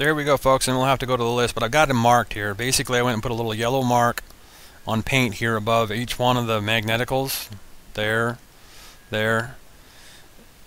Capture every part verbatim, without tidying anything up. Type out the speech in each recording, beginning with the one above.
There we go, folks, and we'll have to go to the list, but I've got them marked here. Basically, I went and put a little yellow mark on paint here above each one of the magneticals. There, there.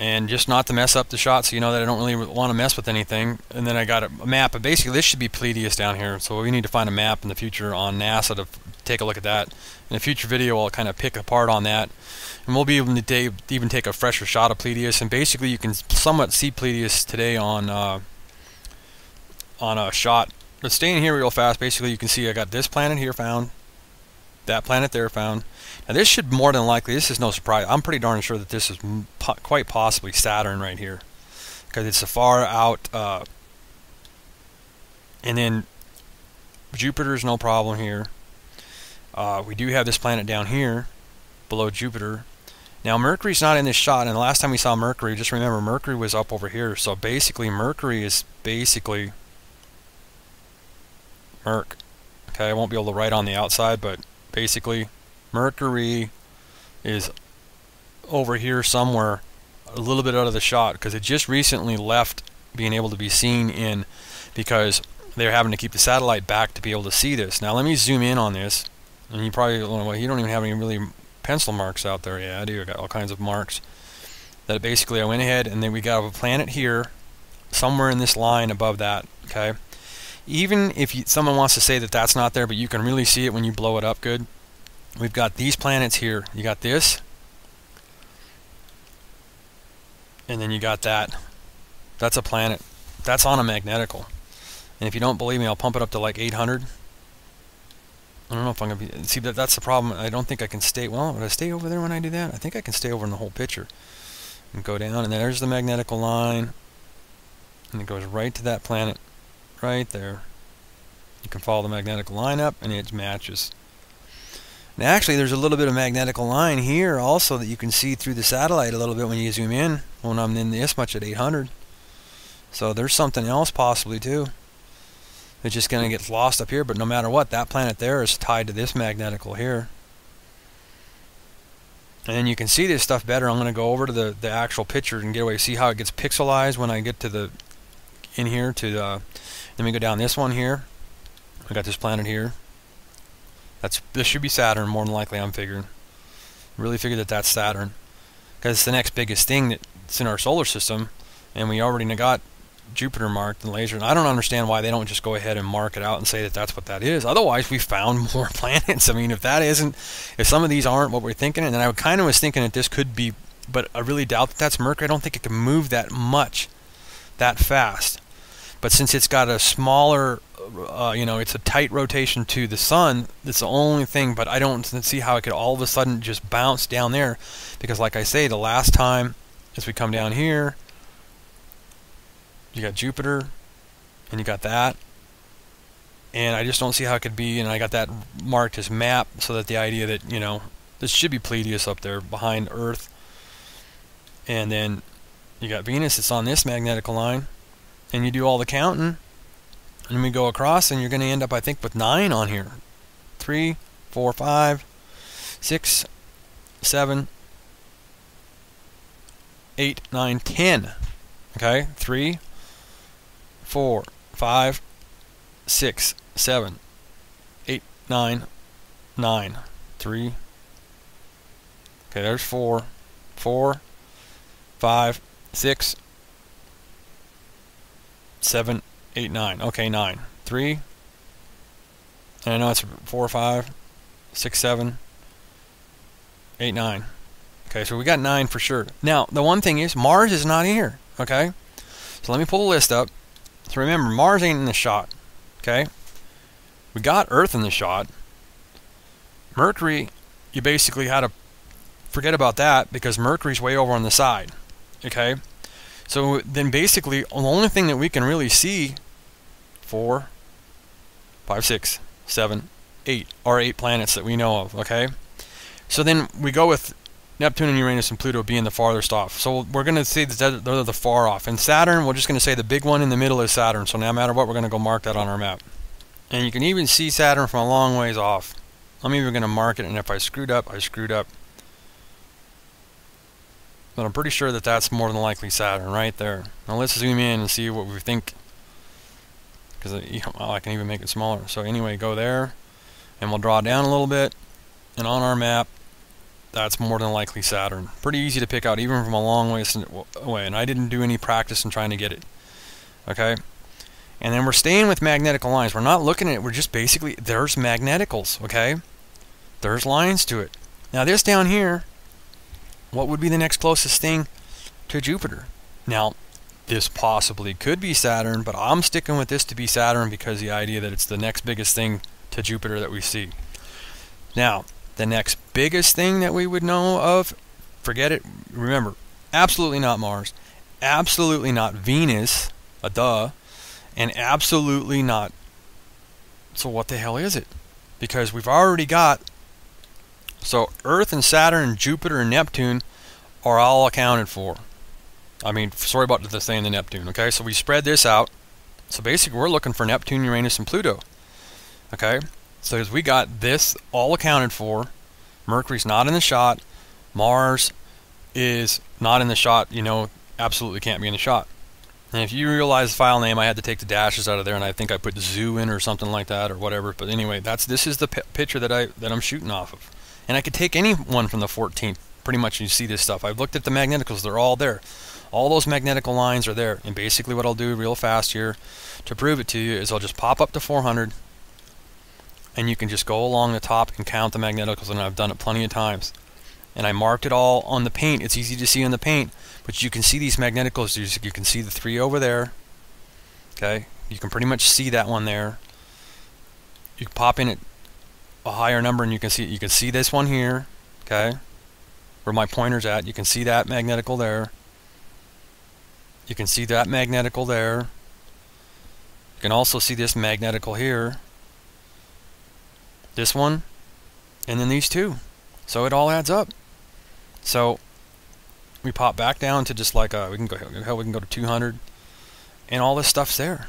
And just not to mess up the shot, so you know that I don't really want to mess with anything. And then I got a map, but basically this should be Pleiades down here, so we need to find a map in the future on NASA to take a look at that. In a future video I'll kind of pick apart on that, and we'll be able to even take a fresher shot of Pleiades. And basically you can somewhat see Pleiades today on, uh, on a shot. But staying here real fast, basically you can see I got this planet here found, that planet there found. Now this should more than likely, this is no surprise, I'm pretty darn sure that this is po quite possibly Saturn right here, because it's a far out, uh, and then Jupiter's no problem here. Uh, we do have this planet down here below Jupiter. Now Mercury's not in this shot, and the last time we saw Mercury, just remember Mercury was up over here, so basically Mercury is basically Merc. Okay, I won't be able to write on the outside, but basically Mercury is over here somewhere, a little bit out of the shot, because it just recently left being able to be seen in, because they're having to keep the satellite back to be able to see this. Now let me zoom in on this, and you probably don't know, well, you don't even have any really pencil marks out there. Yeah, I do, I got all kinds of marks. That basically I went ahead, and then we got a planet here, somewhere in this line above that, okay? Even if you, someone wants to say that that's not there, but you can really see it when you blow it up good. We've got these planets here. You got this, and then you got that. That's a planet. That's on a magnetical. And if you don't believe me, I'll pump it up to like eight hundred. I don't know if I'm gonna be, see that that's the problem. I don't think I can stay. Well, would I stay over there when I do that? I think I can stay over in the whole picture and go down. And there's the magnetical line, and it goes right to that planet, right there. You can follow the magnetical line up, and it matches. Now actually there's a little bit of magnetical line here also that you can see through the satellite a little bit when you zoom in, when I'm in this much at eight hundred. So there's something else possibly too. It's just going to get lost up here, but no matter what, that planet there is tied to this magnetical here. And then you can see this stuff better. I'm going to go over to the, the actual picture and get away. See how it gets pixelized when I get to the, in here to the, let me go down this one here. I got this planet here. That's, this should be Saturn, more than likely, I'm figuring. Really figured that that's Saturn, because it's the next biggest thing that's in our solar system, and we already got Jupiter marked and laser. And I don't understand why they don't just go ahead and mark it out and say that that's what that is. Otherwise, we found more planets. I mean, if that isn't, if some of these aren't what we're thinking, and I kind of was thinking that this could be, but I really doubt that that's Mercury. I don't think it can move that much, that fast. But since it's got a smaller, uh, you know, it's a tight rotation to the sun, that's the only thing. But I don't see how it could all of a sudden just bounce down there, because like I say, the last time, as we come down here, you got Jupiter, and you got that. And I just don't see how it could be, and I got that marked as map, so that the idea that, you know, this should be Pleiades up there behind Earth. And then you got Venus, it's on this magnetical line. And you do all the counting, and we go across, and you're going to end up, I think, with nine on here. Three, four, five, six, seven, eight, nine, ten. Okay, three, four, five, six, seven, eight, nine, nine, three. Okay, there's four, four, five, six, seven, eight, nine. Okay, nine. Three. And I know it's four, five, six, seven, eight, nine. Okay, so we got nine for sure. Now, the one thing is, Mars is not here. Okay? So let me pull the list up. So remember, Mars ain't in the shot. Okay? We got Earth in the shot. Mercury, you basically had to forget about that, because Mercury's way over on the side. Okay? So then basically, the only thing that we can really see, four, five, six, seven, eight, are eight planets that we know of, okay? So then we go with Neptune and Uranus and Pluto being the farthest off. So we're going to say that they're the far off. And Saturn, we're just going to say the big one in the middle is Saturn. So no matter what, we're going to go mark that on our map. And you can even see Saturn from a long ways off. I'm even going to mark it, and if I screwed up, I screwed up. But I'm pretty sure that that's more than likely Saturn right there. Now let's zoom in and see what we think because you know, I can even make it smaller. So anyway, go there, and we'll draw down a little bit, and on our map, that's more than likely Saturn. Pretty easy to pick out, even from a long ways away, and I didn't do any practice in trying to get it. Okay? And then we're staying with magnetic lines. We're not looking at it, we're just basically, there's magneticals, okay? There's lines to it. Now this down here, what would be the next closest thing to Jupiter? Now, this possibly could be Saturn, but I'm sticking with this to be Saturn because the idea that it's the next biggest thing to Jupiter that we see. Now, the next biggest thing that we would know of, forget it, remember, absolutely not Mars, absolutely not Venus, a duh, and absolutely not, so what the hell is it? Because we've already got, so Earth and Saturn, Jupiter and Neptune are all accounted for. I mean, sorry about the thing, the Neptune, okay? So we spread this out. So basically we're looking for Neptune, Uranus, and Pluto, okay? So as we got this all accounted for, Mercury's not in the shot, Mars is not in the shot, you know, absolutely can't be in the shot. And if you realize the file name, I had to take the dashes out of there, and I think I put zoo in or something like that or whatever. But anyway, that's this is the p picture that, I, that I'm shooting off of. And I could take any one from the fourteenth, pretty much, you see this stuff. I've looked at the magneticals, they're all there. All those magnetical lines are there. And basically what I'll do real fast here to prove it to you is I'll just pop up to four hundred, and you can just go along the top and count the magneticals, and I've done it plenty of times. And I marked it all on the paint. It's easy to see on the paint, but you can see these magneticals. You can see the three over there, okay? You can pretty much see that one there. You can pop in at a higher number and you can see it. You can see this one here, okay? Where my pointer's at, you can see that magnetical there. You can see that magnetical there. You can also see this magnetical here. This one, and then these two. So it all adds up. So we pop back down to just like, a, we can go hell, we can go to two hundred, and all this stuff's there.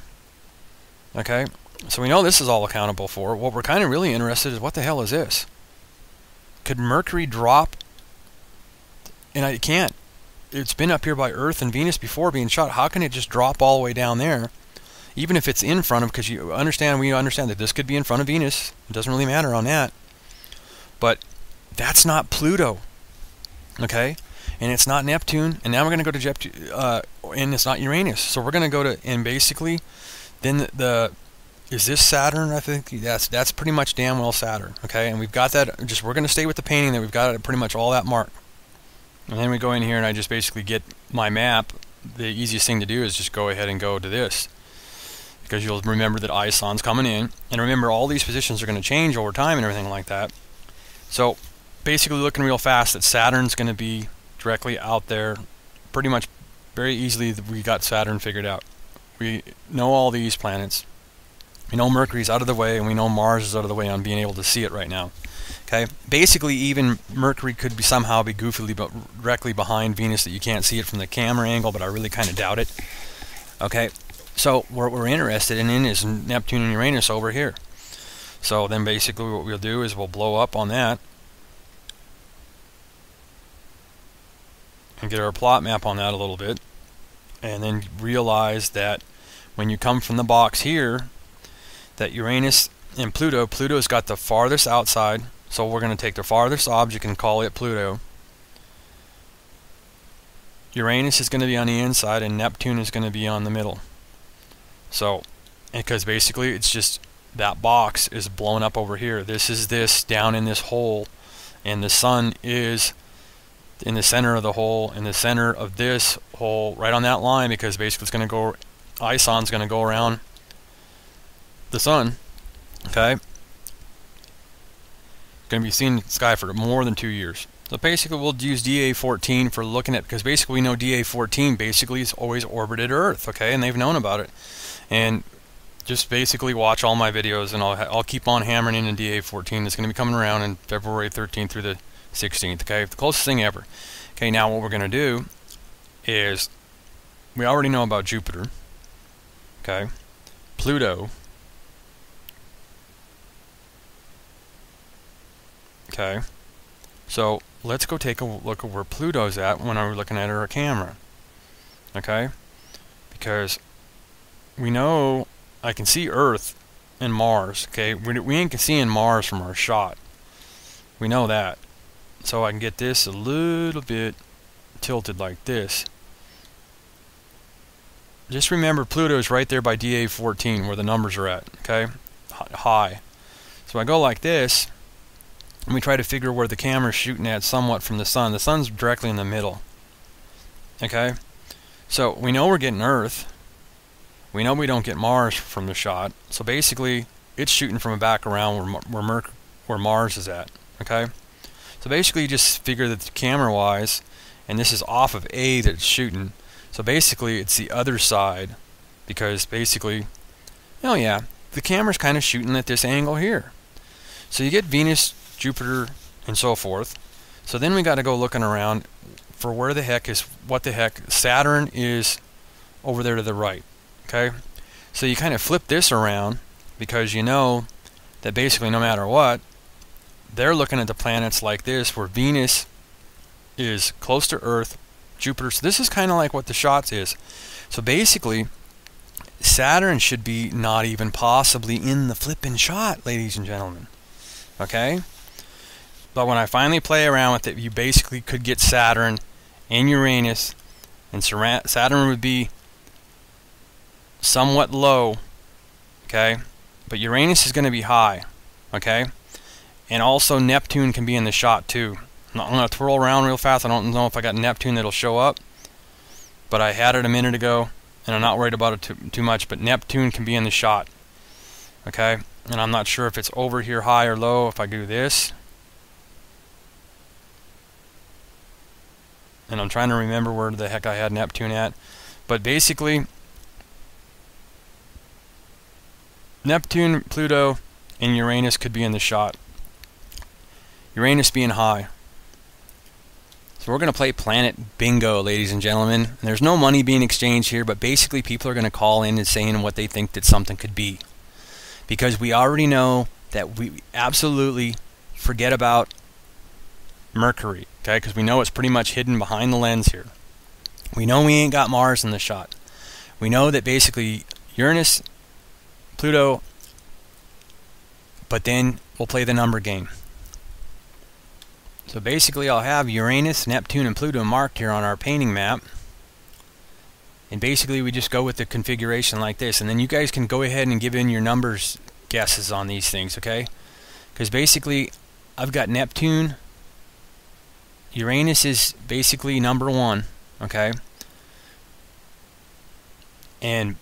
Okay, so we know this is all accountable for. What we're kind of really interested in is what the hell is this? Could Mercury drop? And it can't. It's been up here by Earth and Venus before being shot. How can it just drop all the way down there? Even if it's in front of, because you understand, we understand that this could be in front of Venus. It doesn't really matter on that. But that's not Pluto, okay? And it's not Neptune. And now we're going to go to Neptune, uh, and it's not Uranus. So we're going to go to, and basically, then the, the is this Saturn? I think that's that's pretty much damn well Saturn, okay? And we've got that. Just we're going to stay with the painting that we've got pretty much all that marked. And then we go in here, and I just basically get my map. The easiest thing to do is just go ahead and go to this, because you'll remember that ISON's coming in, and remember all these positions are going to change over time and everything like that. So basically looking real fast that Saturn's going to be directly out there, pretty much very easily we got Saturn figured out. We know all these planets. We know Mercury's out of the way, and we know Mars is out of the way on being able to see it right now. Okay, basically even Mercury could be somehow be goofily but directly behind Venus that you can't see it from the camera angle, but I really kind of doubt it. Okay. So what we're interested in is Neptune and Uranus over here. So then basically what we'll do is we'll blow up on that and get our plot map on that a little bit, and then realize that when you come from the box here, that Uranus and Pluto, Pluto's got the farthest outside, so we're going to take the farthest object and call it Pluto. Uranus is going to be on the inside, and Neptune is going to be on the middle. So, because basically it's just that box is blown up over here. This is this down in this hole, and the sun is in the center of the hole, in the center of this hole, right on that line, because basically it's going to go, ISON's going to go around the sun, okay? Going to be seen in the sky for more than two years. So basically we'll use D A fourteen for looking at, because basically we know D A fourteen basically is always orbited Earth, okay? And they've known about it. And just basically watch all my videos, and I'll, I'll keep on hammering into D A fourteen. It's going to be coming around in February thirteenth through the sixteenth, okay? The closest thing ever. Okay, now what we're going to do is, we already know about Jupiter, okay? Pluto, okay? So let's go take a look at where Pluto's at when we're looking at our camera, okay? Because we know I can see Earth and Mars, okay? We, we ain't seeing Mars from our shot. We know that. So I can get this a little bit tilted like this. Just remember Pluto's right there by D A fourteen where the numbers are at, okay? High. So I go like this, and we try to figure where the camera's shooting at somewhat from the sun. The sun's directly in the middle, okay? So we know we're getting Earth. We know we don't get Mars from the shot. So basically, it's shooting from back around where, where, Merc where Mars is at, okay? So basically, you just figure that camera-wise, and this is off of A that's shooting. So basically, it's the other side, because basically, oh yeah, the camera's kind of shooting at this angle here. So you get Venus, Jupiter, and so forth. So then we got to go looking around for where the heck is, what the heck, Saturn is over there to the right, okay? So you kind of flip this around, because you know that basically no matter what, they're looking at the planets like this, where Venus is close to Earth, Jupiter. So this is kind of like what the shots is. So basically, Saturn should be not even possibly in the flipping shot, ladies and gentlemen. Okay? But when I finally play around with it, you basically could get Saturn and Uranus, and Saturn would be somewhat low, okay? But Uranus is going to be high, okay? And also Neptune can be in the shot too. I'm going to twirl around real fast. I don't know if I got Neptune that'll show up, but I had it a minute ago, and I'm not worried about it too, too much, but Neptune can be in the shot, okay? And I'm not sure if it's over here high or low if I do this. And I'm trying to remember where the heck I had Neptune at. But basically, Neptune, Pluto, and Uranus could be in the shot. Uranus being high. So we're going to play Planet Bingo, ladies and gentlemen. And there's no money being exchanged here, but basically people are going to call in and saying what they think that something could be. Because we already know that we absolutely forget about Mercury, okay? Because we know it's pretty much hidden behind the lens here. We know we ain't got Mars in the shot. We know that basically Uranus, Pluto, but then we'll play the number game. So basically I'll have Uranus, Neptune, and Pluto marked here on our painting map. And basically we just go with the configuration like this. And then you guys can go ahead and give in your numbers guesses on these things, okay? Because basically I've got Neptune. Uranus is basically number one, okay? And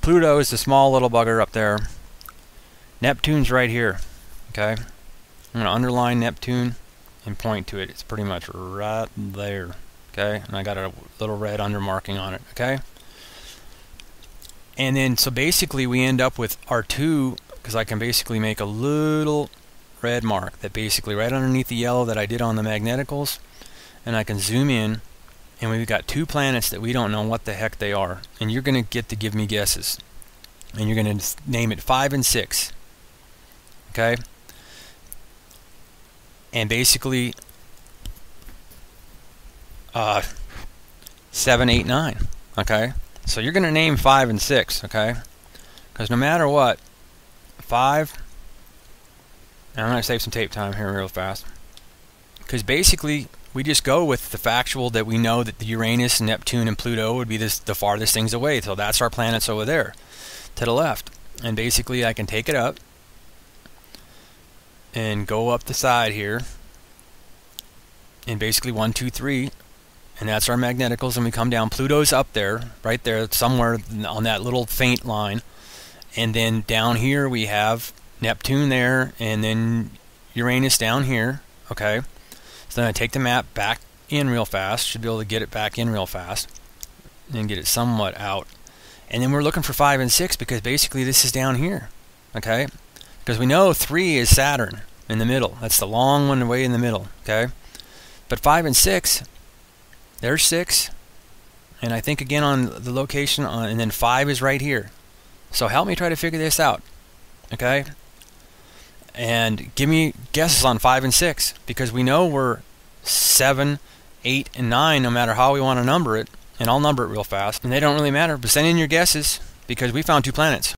Pluto is the small little bugger up there. Neptune's right here, okay? I'm going to underline Neptune and point to it. It's pretty much right there, okay? And I got a little red undermarking on it, okay? And then, so basically we end up with our two, because I can basically make a little red mark that basically right underneath the yellow that I did on the magneticals, and I can zoom in, and we've got two planets that we don't know what the heck they are, and you're going to get to give me guesses, and you're going to name it five and six, okay? And basically, uh, seven, eight, nine, okay? So you're going to name five and six, okay? Because no matter what, five, and I'm going to save some tape time here real fast. Because basically, we just go with the factual that we know that the Uranus, Neptune, and Pluto would be this, the farthest things away. So that's our planets over there, to the left. And basically, I can take it up and go up the side here, and basically one, two, three, and that's our magneticals, and we come down. Pluto's up there, right there, somewhere on that little faint line, and then down here we have Neptune there, and then Uranus down here, okay? So then I take the map back in real fast, should be able to get it back in real fast, and get it somewhat out. And then we're looking for five and six, because basically this is down here, okay? Because we know three is Saturn in the middle. That's the long one way in the middle, okay? But five and six, there's six. And I think again on the location, on, and then five is right here. So help me try to figure this out, okay? And give me guesses on five and six, because we know we're seven, eight, and nine, no matter how we want to number it. And I'll number it real fast. And they don't really matter, but send in your guesses. because we found two planets.